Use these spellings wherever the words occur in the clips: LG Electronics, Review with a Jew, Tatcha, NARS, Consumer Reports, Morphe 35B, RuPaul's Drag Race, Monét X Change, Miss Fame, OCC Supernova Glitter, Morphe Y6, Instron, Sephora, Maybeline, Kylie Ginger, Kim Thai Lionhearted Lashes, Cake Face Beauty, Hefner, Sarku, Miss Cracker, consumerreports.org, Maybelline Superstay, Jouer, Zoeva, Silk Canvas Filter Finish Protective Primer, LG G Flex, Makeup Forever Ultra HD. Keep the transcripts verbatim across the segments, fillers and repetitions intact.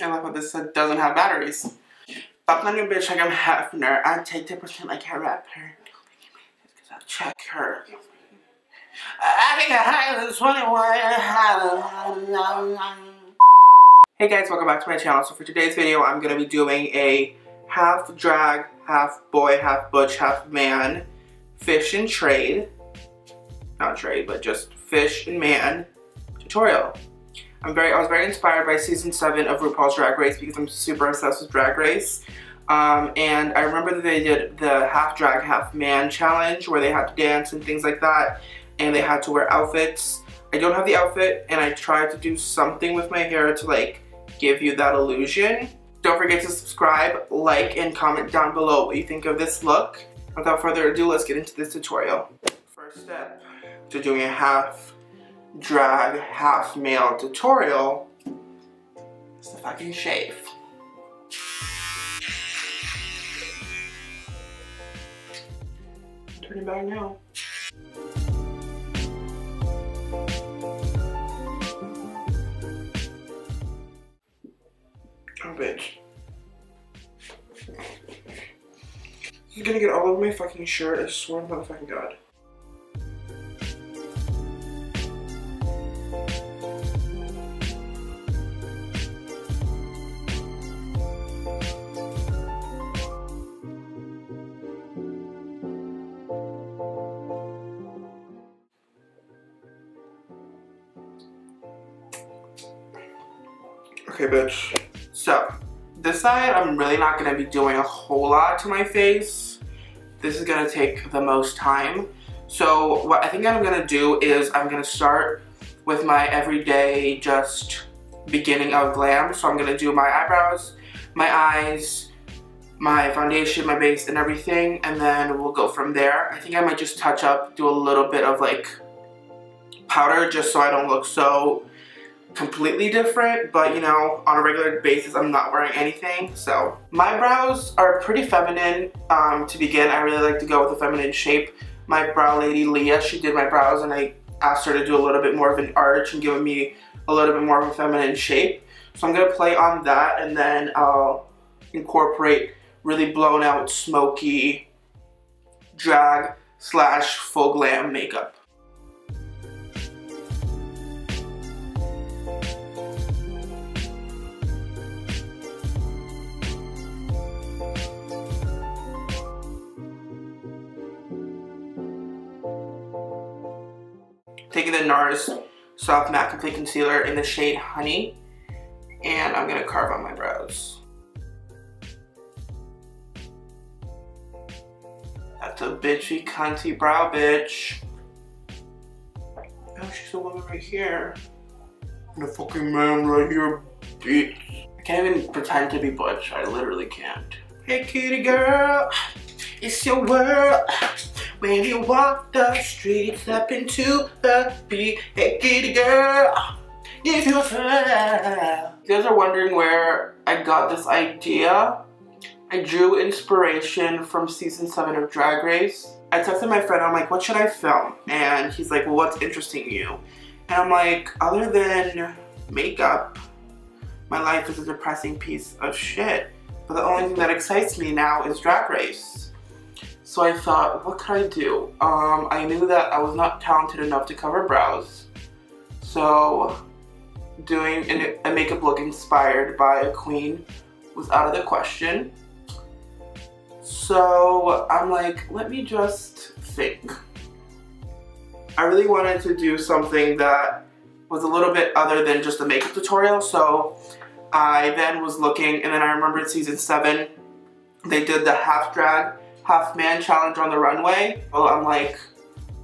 I like what this said, doesn't have batteries. Fuck on your bitch like I'm Hefner. I take ten percent like I rap her. Because I check her. I think I hide this twenty-one. Hey guys, welcome back to my channel. So for today's video, I'm going to be doing a half drag, half boy, half butch, half man fish and trade. Not trade, but just fish and man tutorial. I'm very, I was very inspired by season seven of RuPaul's Drag Race because I'm super obsessed with Drag Race. Um, and I remember that they did the half drag, half man challenge where they had to dance and things like that. And they had to wear outfits. I don't have the outfit, and I tried to do something with my hair to like give you that illusion. Don't forget to subscribe, like, and comment down below what you think of this look. Without further ado, let's get into this tutorial. First step to doing a half drag, half male tutorial is the fucking shave. Turn it back now. Oh, bitch. This is gonna get all over my fucking shirt, I swear to motherfucking God. Okay, bitch. So, this side, I'm really not going to be doing a whole lot to my face. This is going to take the most time. So, what I think I'm going to do is I'm going to start with my everyday just beginning of glam. So, I'm going to do my eyebrows, my eyes, my foundation, my base, and everything. And then we'll go from there. I think I might just touch up, do a little bit of like powder just so I don't look so completely different, but you know, on a regular basis I'm not wearing anything. So my brows are pretty feminine. Um, to begin, I really like to go with a feminine shape. My brow lady Leah, she did my brows and I asked her to do a little bit more of an arch and give me a little bit more of a feminine shape. So I'm going to play on that and then I'll incorporate really blown out smoky drag slash full glam makeup. Taking the NARS Soft Matte Complete Concealer in the shade Honey, and I'm gonna carve on my brows. That's a bitchy, cunty brow, bitch. Oh, she's a woman right here. I'm a fucking man right here, bitch. I can't even pretend to be butch. I literally can't. Hey, kitty girl, it's your world. When you walk the streets up into the beat, hey kitty girl, if you feel. You guys are wondering where I got this idea. I drew inspiration from season seven of Drag Race. I texted my friend, I'm like, what should I film? And he's like, well, what's interesting you? And I'm like, other than makeup, my life is a depressing piece of shit. But the only thing that excites me now is Drag Race. So I thought, what could I do? Um, I knew that I was not talented enough to cover brows. So doing an, a makeup look inspired by a queen was out of the question. So I'm like, let me just think. I really wanted to do something that was a little bit other than just a makeup tutorial. So I then was looking, and then I remembered season seven, they did the half drag, half man challenge on the runway. Well, I'm like,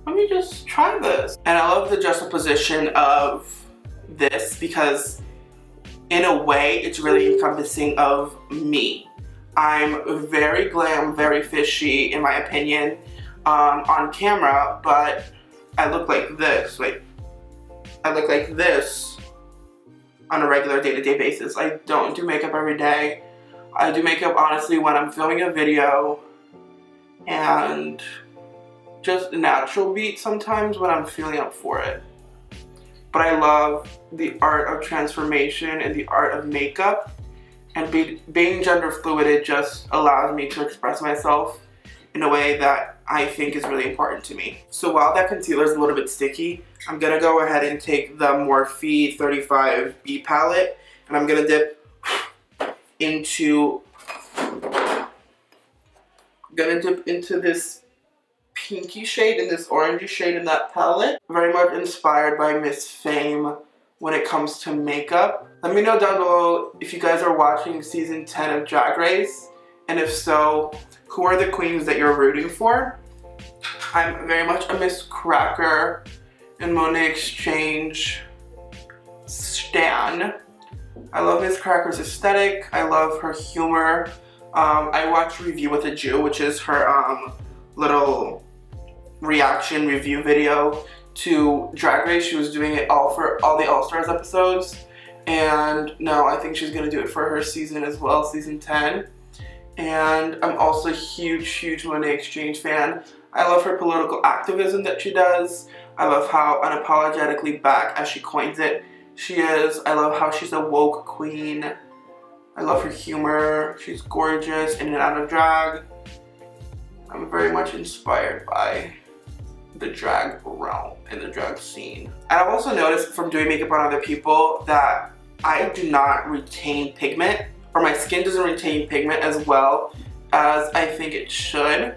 let me just try this. And I love the juxtaposition of this because in a way it's really encompassing of me. I'm very glam, very fishy in my opinion um, on camera, but I look like this. Like, I look like this on a regular day-to-day basis. I don't do makeup every day. I do makeup honestly when I'm filming a video and just natural beat sometimes when I'm feeling up for it. but I love the art of transformation and the art of makeup. And be, being gender fluid, it just allows me to express myself in a way that I think is really important to me. So while that concealer is a little bit sticky, I'm going to go ahead and take the Morphe thirty-five B palette, and I'm going to dip into, going to dip into this pinky shade and this orangey shade in that palette. Very much inspired by Miss Fame when it comes to makeup. Let me know down below if you guys are watching season ten of Drag Race, and if so, who are the queens that you're rooting for? I'm very much a Miss Cracker and Monét X Change stan. I love Miss Cracker's aesthetic. I love her humor. Um, I watched Review with a Jew, which is her um, little reaction review video to Drag Race. She was doing it all for all the All-Stars episodes. And no, I think she's gonna do it for her season as well, season ten. And I'm also a huge, huge Monét X Change fan. I love her political activism that she does. I love how unapologetically back, as she coins it, she is. I love how she's a woke queen. I love her humor. She's gorgeous in and out of drag. I'm very much inspired by the drag realm and the drag scene. And I've also noticed from doing makeup on other people that I do not retain pigment, or my skin doesn't retain pigment as well as I think it should.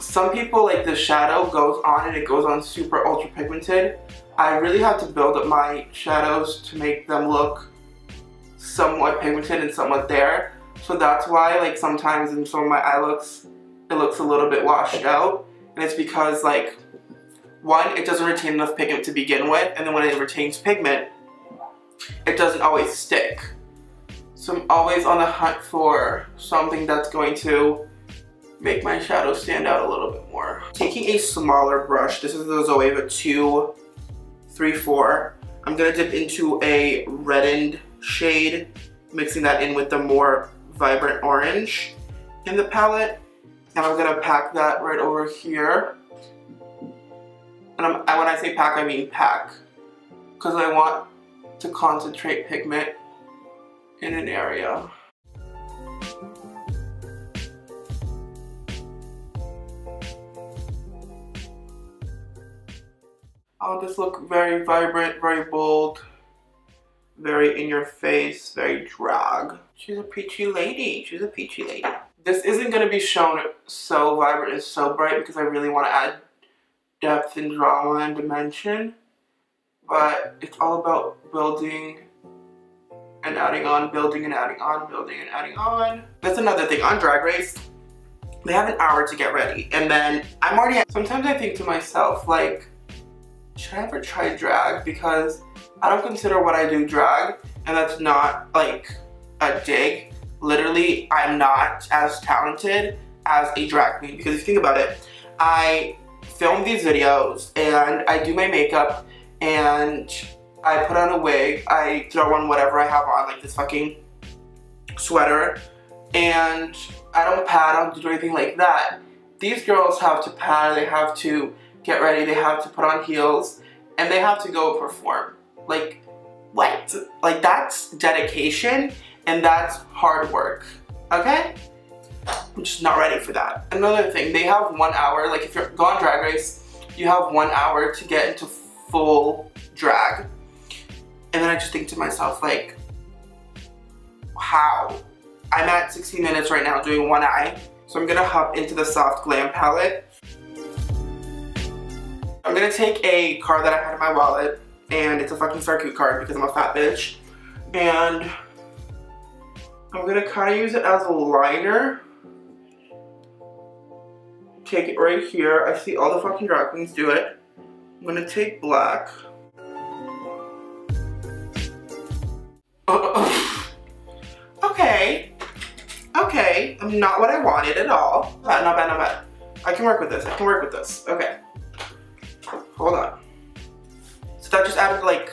Some people, like, the shadow goes on and it goes on super ultra pigmented. I really have to build up my shadows to make them look somewhat pigmented and somewhat there. So that's why, like, sometimes in some of my eye looks, it looks a little bit washed out. And it's because, like, one, it doesn't retain enough pigment to begin with, and then when it retains pigment, it doesn't always stick. So I'm always on the hunt for something that's going to make my shadow stand out a little bit more. Taking a smaller brush, this is the Zoeva two three four. I'm gonna dip into a reddened shade, mixing that in with the more vibrant orange in the palette. And I'm gonna pack that right over here. And I'm, when I say pack, I mean pack, because I want to concentrate pigment in an area. I want this look very vibrant, very bold, very in your face, very drag. She's a peachy lady. She's a peachy lady. This isn't going to be shown so vibrant and so bright because I really want to add depth and drama and dimension, but it's all about building and adding on, building and adding on, building and adding on. That's another thing on Drag Race. They have an hour to get ready, and then I'm already, sometimes I think to myself, like, should I ever try drag? Because I don't consider what I do drag, and that's not like a dig. Literally, I'm not as talented as a drag queen, because if you think about it, I film these videos and I do my makeup and I put on a wig, I throw on whatever I have on, like this fucking sweater, and I don't pad, I don't do anything like that. These girls have to pad, they have to get ready, they have to put on heels, and they have to go perform. Like, what? Like, that's dedication, and that's hard work, okay? I'm just not ready for that. Another thing, they have one hour, like if you're going on Drag Race, you have one hour to get into full drag. And then I just think to myself, like, how? I'm at sixteen minutes right now doing one eye. So I'm gonna hop into the Soft Glam palette. I'm gonna take a card that I had in my wallet, and it's a fucking Sarku card because I'm a fat bitch. And I'm gonna kinda use it as a liner. Take it right here. I see all the fucking drag queens do it. I'm gonna take black. Okay, okay, I'm not what I wanted at all. Not bad, not bad, not bad. I can work with this, I can work with this, okay. Hold on. So that just added like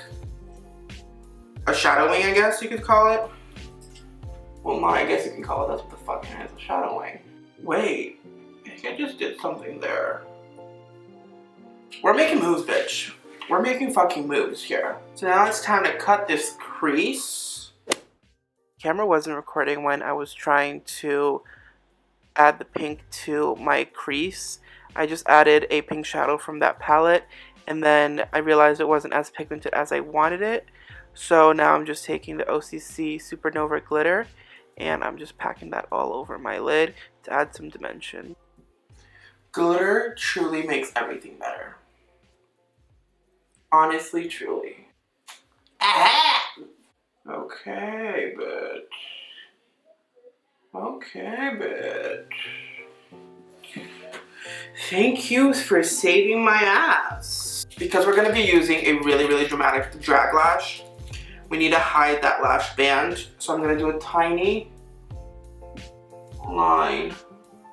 a shadowing, I guess you could call it. Well, mom, I guess you can call it, that's what the fucking is, a shadowing. Wait, I think I just did something there. We're making moves, bitch. We're making fucking moves here. So now it's time to cut this crease. Camera wasn't recording when I was trying to add the pink to my crease. I just added a pink shadow from that palette, and then I realized it wasn't as pigmented as I wanted it. So now I'm just taking the O C C Supernova Glitter and I'm just packing that all over my lid to add some dimension. Glitter truly makes everything better. Honestly, truly. Aha! Okay, bitch. Okay, bitch. Thank you for saving my ass. Because we're gonna be using a really, really dramatic drag lash, we need to hide that lash band. So I'm gonna do a tiny line.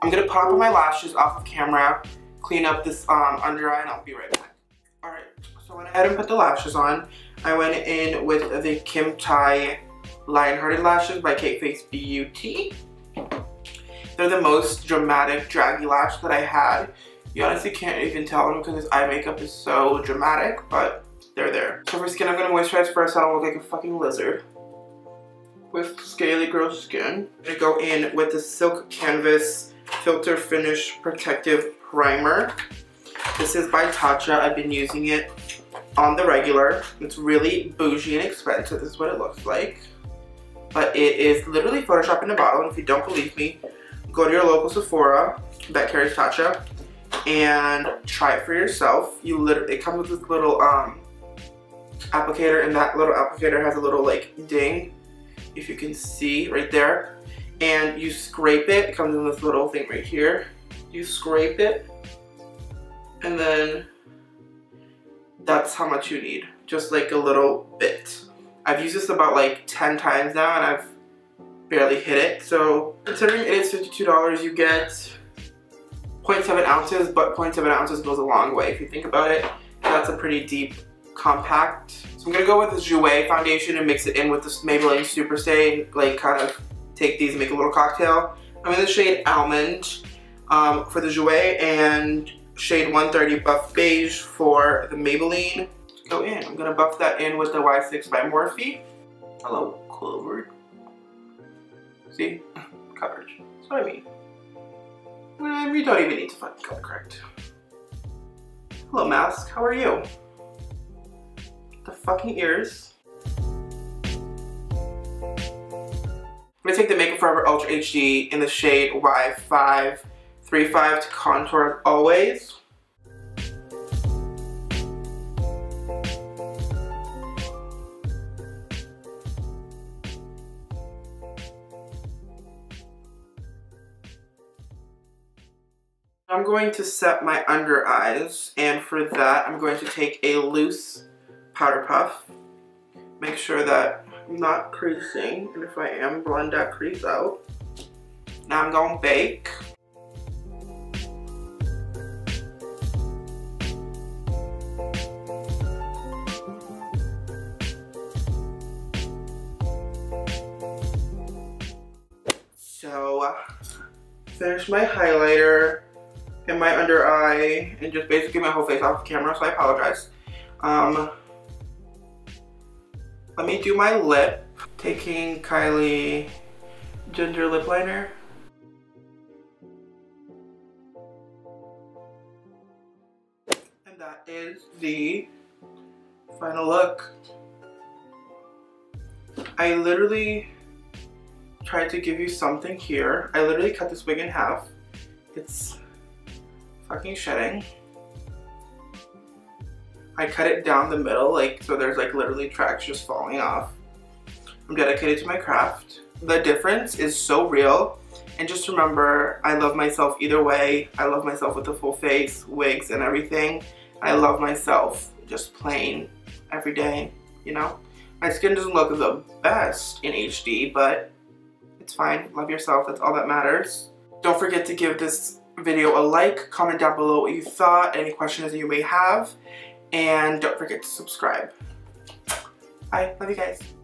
I'm gonna pop my lashes off of camera, clean up this um, under eye, and I'll be right back. All right, so I went ahead and put the lashes on. I went in with the Kim Thai Lionhearted Lashes by Kate Face Beauty. They're the most dramatic, draggy lash that I had. You honestly can't even tell them because this eye makeup is so dramatic, but they're there. So for skin, I'm gonna moisturize first so I don't look like a fucking lizard. With scaly girl skin, I'm gonna go in with the Silk Canvas Filter Finish Protective Primer. This is by Tatcha. I've been using it on the regular. It's really bougie and expensive. This is what it looks like. But it is literally Photoshop in a bottle. And if you don't believe me, go to your local Sephora that carries Tatcha and try it for yourself. You literally, it comes with this little um, applicator, and that little applicator has a little like ding, if you can see right there. And you scrape it. It comes in this little thing right here. You scrape it, and then that's how much you need, just like a little bit. I've used this about like ten times now, and I've barely hit it. So considering it is fifty-two dollars, you get zero point seven ounces, but zero point seven ounces goes a long way if you think about it. That's a pretty deep compact. So I'm gonna go with the Jouer foundation and mix it in with this Maybelline Superstay, and like kind of take these and make a little cocktail. I'm in the shade Almond um, for the Jouer, and shade one thirty Buff Beige for the Maybelline. Go in. I'm gonna buff that in with the Y six by Morphe. Hello, covered. See? Coverage. That's what I mean. And we don't even need to fucking color correct. Hello, mask. How are you? The fucking ears. I'm gonna take the Makeup Forever Ultra H D in the shade Y five thirty-five to contour as always. I'm going to set my under eyes, and for that I'm going to take a loose powder puff. Make sure that I'm not creasing, and if I am, blend that crease out. Now I'm going to bake. So, finish my highlighter and my under eye, and just basically my whole face off camera, so I apologize. Um, let me do my lip. Taking Kylie Ginger lip liner. And that is the final look. I literally tried to give you something here. I literally cut this wig in half. It's fucking shedding. I cut it down the middle, like, so there's like literally tracks just falling off. I'm dedicated to my craft. The difference is so real, and just remember, I love myself either way. I love myself with the full face, wigs, and everything. I love myself just plain every day, you know? My skin doesn't look the best in H D, but it's fine. Love yourself, that's all that matters. Don't forget to give this video a like, comment down below what you thought, any questions that you may have, and don't forget to subscribe. Bye, love you guys.